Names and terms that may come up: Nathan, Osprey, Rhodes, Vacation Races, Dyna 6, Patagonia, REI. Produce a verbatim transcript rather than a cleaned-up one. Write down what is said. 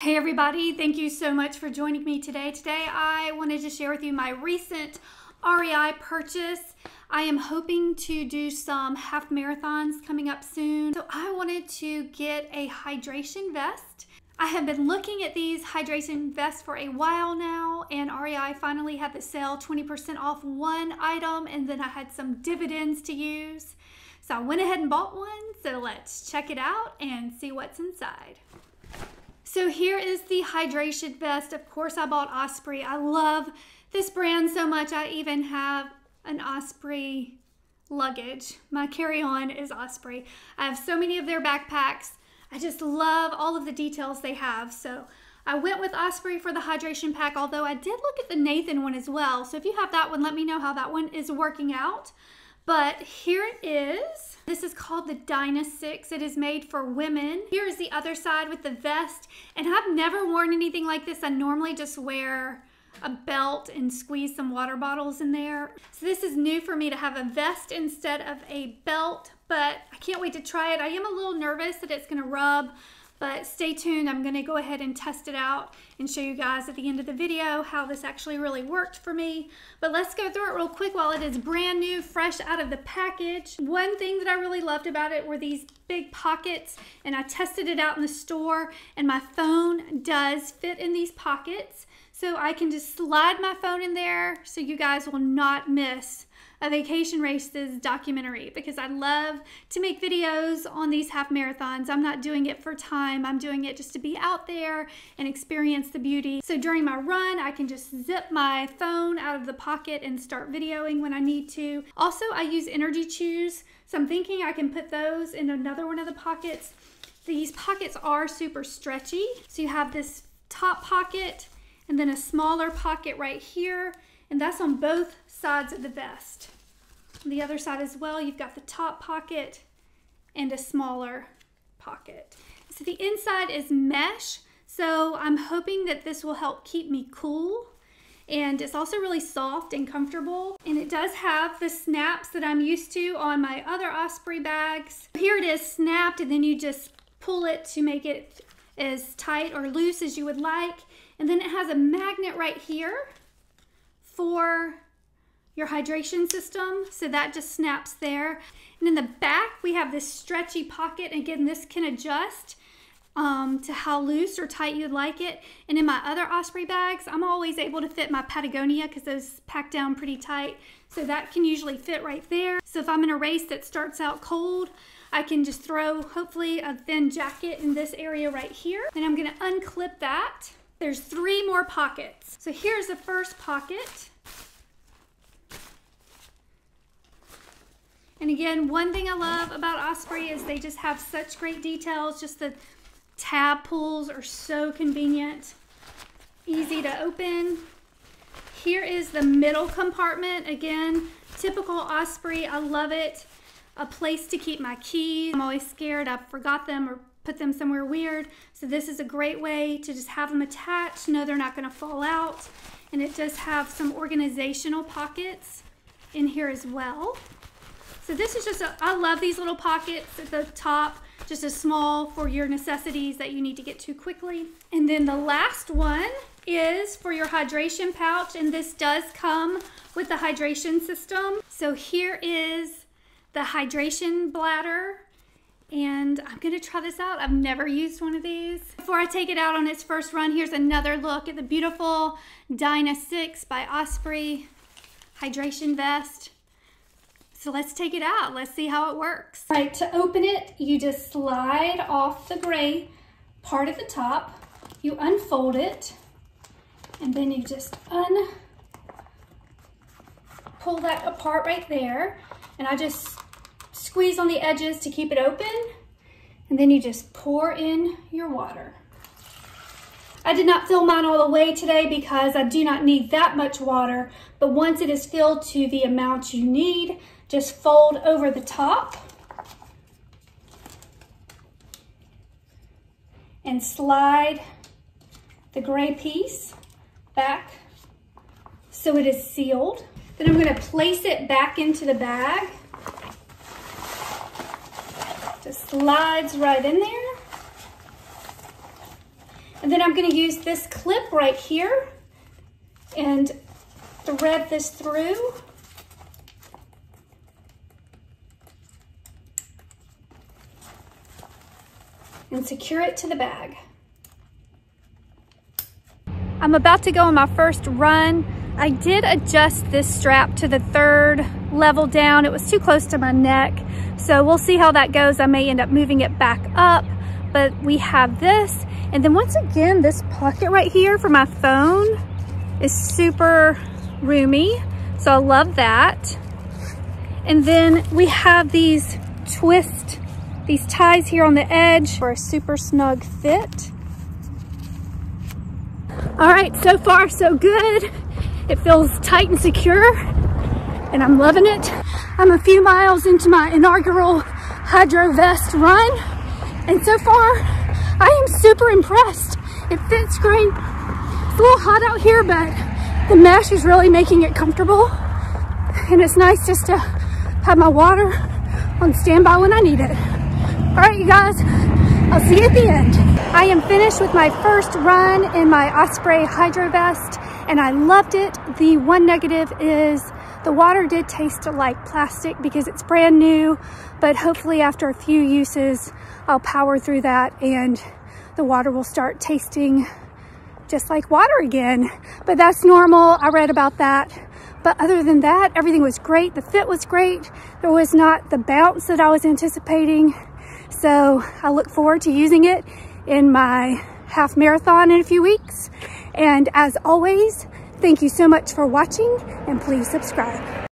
Hey everybody, thank you so much for joining me today. Today I wanted to share with you my recent R E I purchase. I am hoping to do some half marathons coming up soon. So I wanted to get a hydration vest. I have been looking at these hydration vests for a while now, and R E I finally had the sale, twenty percent off one item, and then I had some dividends to use. So I went ahead and bought one, so let's check it out and see what's inside. So here is the hydration vest. Of course, I bought Osprey. I love this brand so much. I even have an Osprey luggage. My carry-on is Osprey. I have so many of their backpacks. I just love all of the details they have. So I went with Osprey for the hydration pack, although I did look at the Nathan one as well. So if you have that one, let me know how that one is working out. But here it is. This is called the Dyna six. It is made for women. Here is the other side with the vest. And I've never worn anything like this. I normally just wear a belt and squeeze some water bottles in there. So this is new for me to have a vest instead of a belt, but I can't wait to try it. I am a little nervous that it's gonna rub, but stay tuned. I'm gonna go ahead and test it out and show you guys at the end of the video how this actually really worked for me. But let's go through it real quick while it is brand new, fresh out of the package. One thing that I really loved about it were these big pockets, and I tested it out in the store, and my phone does fit in these pockets. So I can just slide my phone in there so you guys will not miss a Vacation Races documentary, because I love to make videos on these half marathons. I'm not doing it for time. I'm doing it just to be out there and experience the beauty. So during my run, I can just zip my phone out of the pocket and start videoing when I need to. Also, I use energy chews, so I'm thinking I can put those in another one of the pockets. These pockets are super stretchy. So you have this top pocket, and then a smaller pocket right here, and that's on both sides of the vest. On the other side as well, you've got the top pocket and a smaller pocket. So the inside is mesh, so I'm hoping that this will help keep me cool. And it's also really soft and comfortable. And it does have the snaps that I'm used to on my other Osprey bags. Here it is snapped, and then you just pull it to make it as tight or loose as you would like. And then it has a magnet right here for your hydration system. So that just snaps there. And in the back, we have this stretchy pocket. And again, this can adjust um, to how loose or tight you'd like it. And in my other Osprey bags, I'm always able to fit my Patagonia because those pack down pretty tight. So that can usually fit right there. So if I'm in a race that starts out cold, I can just throw, hopefully, a thin jacket in this area right here. Then I'm gonna unclip that. There's three more pockets. So here's the first pocket. And again, one thing I love about Osprey is they just have such great details. Just the tab pulls are so convenient, easy to open. Here is the middle compartment. Again, typical Osprey, I love it. A place to keep my keys. I'm always scared I forgot them or put them somewhere weird. So this is a great way to just have them attached. No, they're not going to fall out. And it does have some organizational pockets in here as well. So this is just, a, I love these little pockets at the top, just a small for your necessities that you need to get to quickly. And then the last one is for your hydration pouch. And this does come with the hydration system. So here is the hydration bladder. And I'm gonna try this out. I've never used one of these. Before I take it out on its first run, here's another look at the beautiful Dyna six by Osprey hydration vest. So let's take it out. Let's see how it works. All right, to open it, you just slide off the gray part at the top. You unfold it, and then you just un pull that apart right there. And I just squeeze on the edges to keep it open, and then you just pour in your water. I did not fill mine all the way today because I do not need that much water, but once it is filled to the amount you need, just fold over the top and slide the gray piece back so it is sealed. Then I'm going to place it back into the bag. Slides right in there. And then I'm going to use this clip right here and thread this through. And secure it to the bag. I'm about to go on my first run. I did adjust this strap to the third level down. It was too close to my neck, so we'll see how that goes. I may end up moving it back up, but we have this. And then once again, this pocket right here for my phone is super roomy, so I love that. And then we have these twist, these ties here on the edge for a super snug fit. All right, so far so good. It feels tight and secure, and I'm loving it. I'm a few miles into my inaugural hydro vest run, and so far I am super impressed. It fits great. It's a little hot out here, but the mesh is really making it comfortable, and it's nice just to have my water on standby when I need it. All right, you guys, I'll see you at the end. I am finished with my first run in my Osprey hydro vest, and I loved it. The one negative is the water did taste like plastic because it's brand new, but hopefully after a few uses, I'll power through that and the water will start tasting just like water again. But that's normal, I read about that. But other than that, everything was great. The fit was great. There was not the bounce that I was anticipating. So I look forward to using it in my half marathon in a few weeks. And as always, thank you so much for watching, and please subscribe.